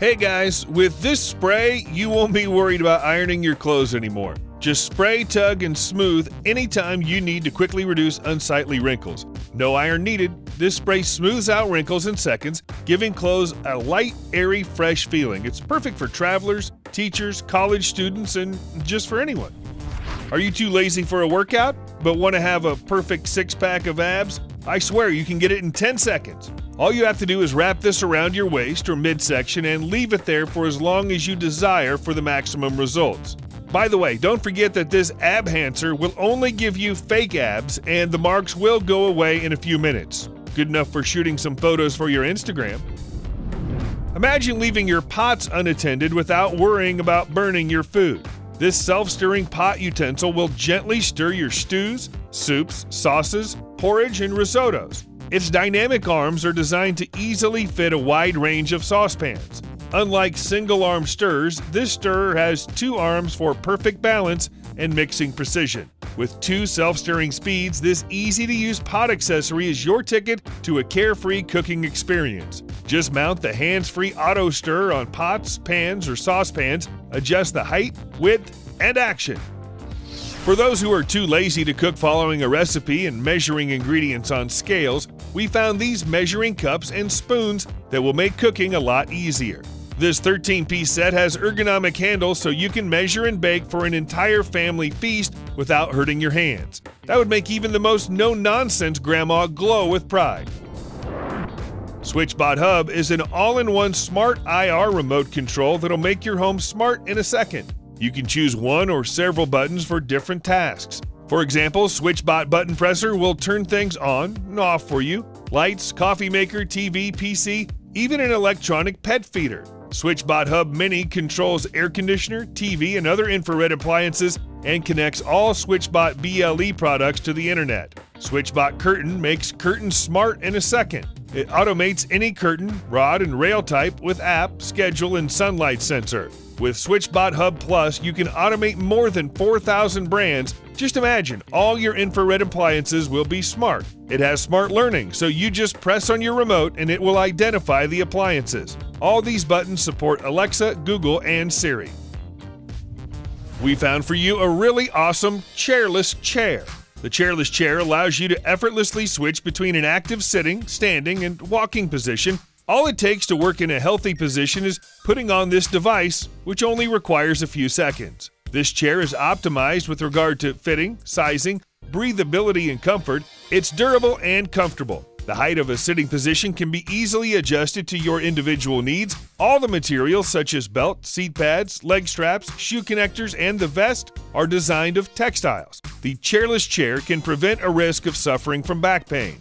Hey guys, with this spray, you won't be worried about ironing your clothes anymore. Just spray, tug, and smooth anytime you need to quickly reduce unsightly wrinkles. No iron needed. This spray smooths out wrinkles in seconds, giving clothes a light, airy, fresh feeling. It's perfect for travelers, teachers, college students, and just for anyone. Are you too lazy for a workout, but want to have a perfect six-pack of abs? I swear you can get it in 10 seconds. All you have to do is wrap this around your waist or midsection and leave it there for as long as you desire for the maximum results. By the way, don't forget that this AB-hancer will only give you fake abs and the marks will go away in a few minutes. Good enough for shooting some photos for your Instagram. Imagine leaving your pots unattended without worrying about burning your food. This self-stirring pot utensil will gently stir your stews, soups, sauces, porridge, and risottos. Its dynamic arms are designed to easily fit a wide range of saucepans. Unlike single-arm stirrers, this stirrer has two arms for perfect balance and mixing precision. With two self-stirring speeds, this easy-to-use pot accessory is your ticket to a carefree cooking experience. Just mount the hands-free auto stirrer on pots, pans, or saucepans, adjust the height, width, and action. For those who are too lazy to cook following a recipe and measuring ingredients on scales, we found these measuring cups and spoons that will make cooking a lot easier. This 13-piece set has ergonomic handles so you can measure and bake for an entire family feast without hurting your hands. That would make even the most no-nonsense grandma glow with pride. SwitchBot Hub is an all-in-one smart IR remote control that'll make your home smart in a second. You can choose one or several buttons for different tasks. For example, SwitchBot Button Presser will turn things on and off for you. Lights, coffee maker, TV, PC, even an electronic pet feeder. SwitchBot Hub Mini controls air conditioner, TV, and other infrared appliances and connects all SwitchBot BLE products to the internet. SwitchBot Curtain makes curtains smart in a second. It automates any curtain, rod, and rail type with app, schedule, and sunlight sensor. With SwitchBot Hub Plus, you can automate more than 4,000 brands. Just imagine, all your infrared appliances will be smart. It has smart learning, so you just press on your remote and it will identify the appliances. All these buttons support Alexa, Google, and Siri. We found for you a really awesome chairless chair. The chairless chair allows you to effortlessly switch between an active sitting, standing, and walking position. All it takes to work in a healthy position is putting on this device, which only requires a few seconds. This chair is optimized with regard to fitting, sizing, breathability, and comfort. It's durable and comfortable. The height of a sitting position can be easily adjusted to your individual needs. All the materials such as belt, seat pads, leg straps, shoe connectors, and the vest are designed of textiles. The chairless chair can prevent a risk of suffering from back pain.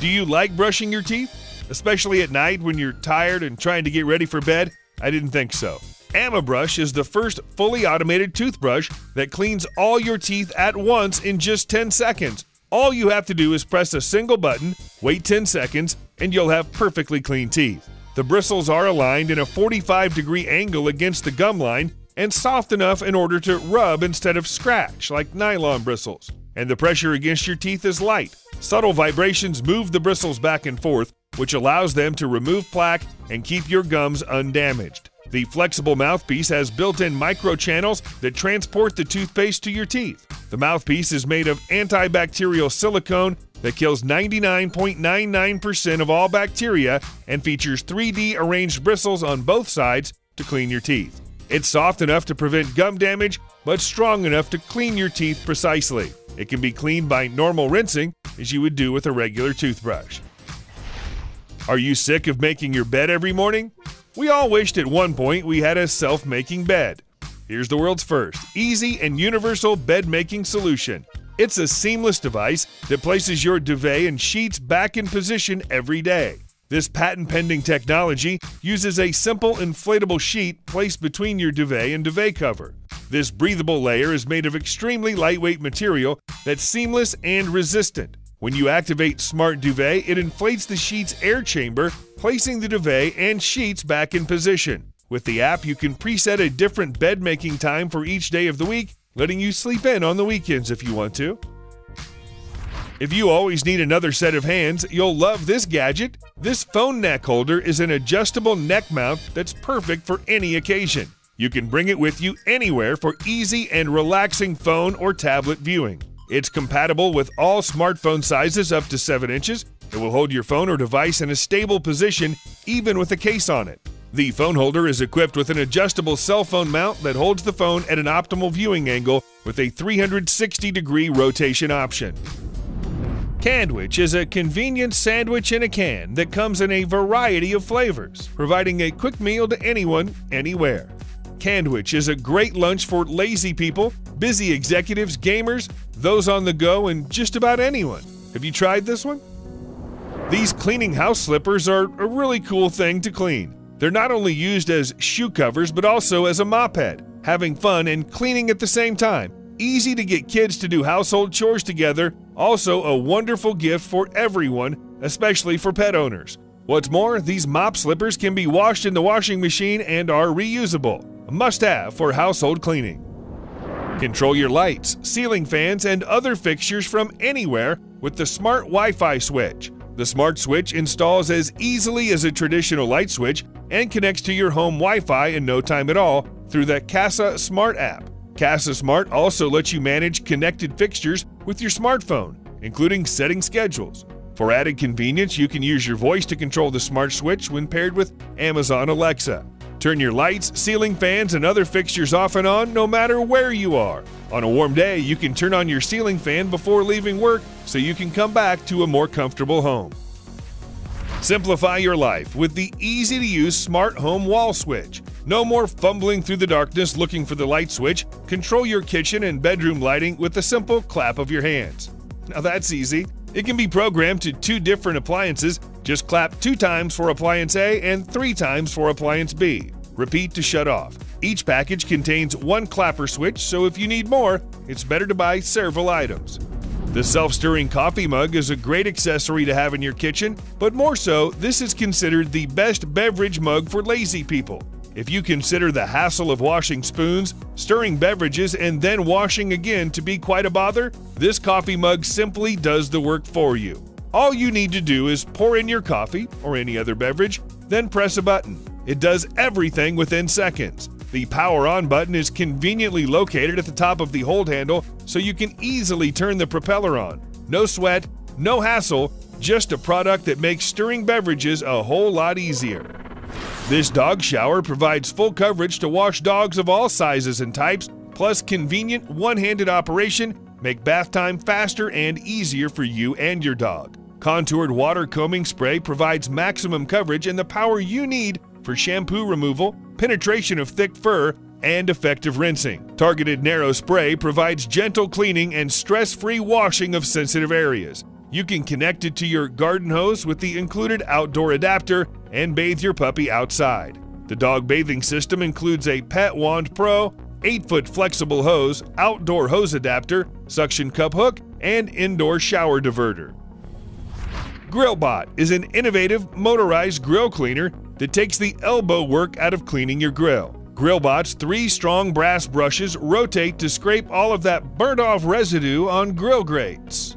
Do you like brushing your teeth? Especially at night when you're tired and trying to get ready for bed? I didn't think so. Amabrush is the first fully automated toothbrush that cleans all your teeth at once in just 10 seconds. All you have to do is press a single button, wait 10 seconds, and you'll have perfectly clean teeth. The bristles are aligned in a 45-degree angle against the gum line and soft enough in order to rub instead of scratch like nylon bristles. And the pressure against your teeth is light. Subtle vibrations move the bristles back and forth, which allows them to remove plaque and keep your gums undamaged. The flexible mouthpiece has built-in microchannels that transport the toothpaste to your teeth. The mouthpiece is made of antibacterial silicone that kills 99.99% of all bacteria and features 3D arranged bristles on both sides to clean your teeth. It's soft enough to prevent gum damage, but strong enough to clean your teeth precisely. It can be cleaned by normal rinsing, as you would do with a regular toothbrush. Are you sick of making your bed every morning? We all wished at one point we had a self-making bed. Here's the world's first, easy and universal bed-making solution. It's a seamless device that places your duvet and sheets back in position every day. This patent-pending technology uses a simple inflatable sheet placed between your duvet and duvet cover. This breathable layer is made of extremely lightweight material that's seamless and resistant. When you activate Smart Duvet, it inflates the sheet's air chamber, placing the duvet and sheets back in position. With the app, you can preset a different bed-making time for each day of the week, letting you sleep in on the weekends if you want to. If you always need another set of hands, you'll love this gadget. This phone neck holder is an adjustable neck mount that's perfect for any occasion. You can bring it with you anywhere for easy and relaxing phone or tablet viewing. It's compatible with all smartphone sizes up to 7 inches. It will hold your phone or device in a stable position, even with a case on it. The phone holder is equipped with an adjustable cell phone mount that holds the phone at an optimal viewing angle with a 360-degree rotation option. Candwich is a convenient sandwich in a can that comes in a variety of flavors, providing a quick meal to anyone, anywhere. Candwich is a great lunch for lazy people, busy executives, gamers, those on the go, and just about anyone. Have you tried this one? These cleaning house slippers are a really cool thing to clean. They're not only used as shoe covers, but also as a mop head. Having fun and cleaning at the same time. Easy to get kids to do household chores together, also a wonderful gift for everyone, especially for pet owners. What's more, these mop slippers can be washed in the washing machine and are reusable, a must-have for household cleaning. Control your lights, ceiling fans, and other fixtures from anywhere with the smart Wi-Fi switch. The smart switch installs as easily as a traditional light switch and connects to your home Wi-Fi in no time at all through the Kasa Smart app. Kasa Smart also lets you manage connected fixtures with your smartphone, including setting schedules. For added convenience, you can use your voice to control the smart switch when paired with Amazon Alexa. Turn your lights, ceiling fans, and other fixtures off and on no matter where you are. On a warm day, you can turn on your ceiling fan before leaving work so you can come back to a more comfortable home. Simplify your life with the easy-to-use smart home wall switch. No more fumbling through the darkness looking for the light switch. Control your kitchen and bedroom lighting with a simple clap of your hands. Now that's easy. It can be programmed to 2 different appliances. Just clap 2 times for appliance A and 3 times for appliance B. Repeat to shut off. Each package contains 1 clapper switch, so if you need more, it's better to buy several items. The self-stirring coffee mug is a great accessory to have in your kitchen, but more so, this is considered the best beverage mug for lazy people. If you consider the hassle of washing spoons, stirring beverages, and then washing again to be quite a bother, this coffee mug simply does the work for you. All you need to do is pour in your coffee or any other beverage, then press a button. It does everything within seconds. The power on button is conveniently located at the top of the hold handle, so you can easily turn the propeller on. No sweat, no hassle, just a product that makes stirring beverages a whole lot easier. This dog shower provides full coverage to wash dogs of all sizes and types, plus convenient one-handed operation, make bath time faster and easier for you and your dog. Contoured water combing spray provides maximum coverage and the power you need for shampoo removal, penetration of thick fur, and effective rinsing. Targeted narrow spray provides gentle cleaning and stress-free washing of sensitive areas. You can connect it to your garden hose with the included outdoor adapter and bathe your puppy outside. The dog bathing system includes a Pet Wand Pro, 8-foot flexible hose, outdoor hose adapter, suction cup hook, and indoor shower diverter. GrillBot is an innovative motorized grill cleaner that takes the elbow work out of cleaning your grill. GrillBot's 3 strong brass brushes rotate to scrape all of that burnt-off residue on grill grates.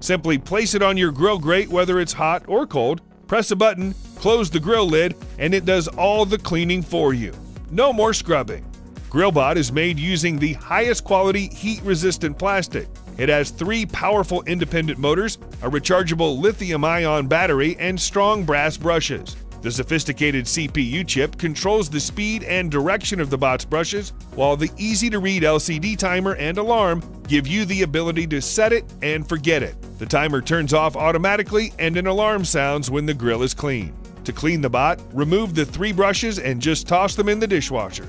Simply place it on your grill grate whether it's hot or cold, press a button, close the grill lid, and it does all the cleaning for you. No more scrubbing. GrillBot is made using the highest quality heat-resistant plastic. It has 3 powerful independent motors, a rechargeable lithium-ion battery, and strong brass brushes. The sophisticated CPU chip controls the speed and direction of the bot's brushes, while the easy-to-read LCD timer and alarm give you the ability to set it and forget it. The timer turns off automatically and an alarm sounds when the grill is clean. To clean the bot, remove the 3 brushes and just toss them in the dishwasher.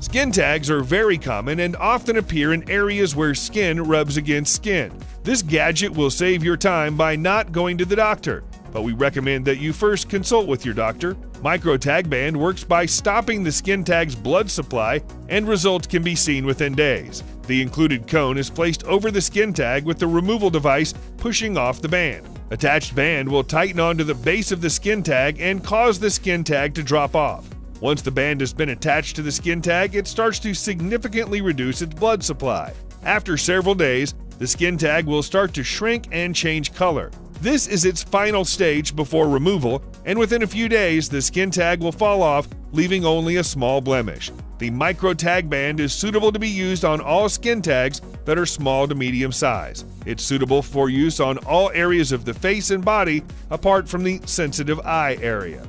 Skin tags are very common and often appear in areas where skin rubs against skin. This gadget will save your time by not going to the doctor, but we recommend that you first consult with your doctor. Micro TagBand works by stopping the skin tag's blood supply, and results can be seen within days. The included cone is placed over the skin tag with the removal device pushing off the band. Attached band will tighten onto the base of the skin tag and cause the skin tag to drop off. Once the band has been attached to the skin tag, it starts to significantly reduce its blood supply. After several days, The skin tag will start to shrink and change color. This is its final stage before removal, and within a few days, the skin tag will fall off, leaving only a small blemish. The Micro TagBand is suitable to be used on all skin tags that are small to medium size. It's suitable for use on all areas of the face and body, apart from the sensitive eye area.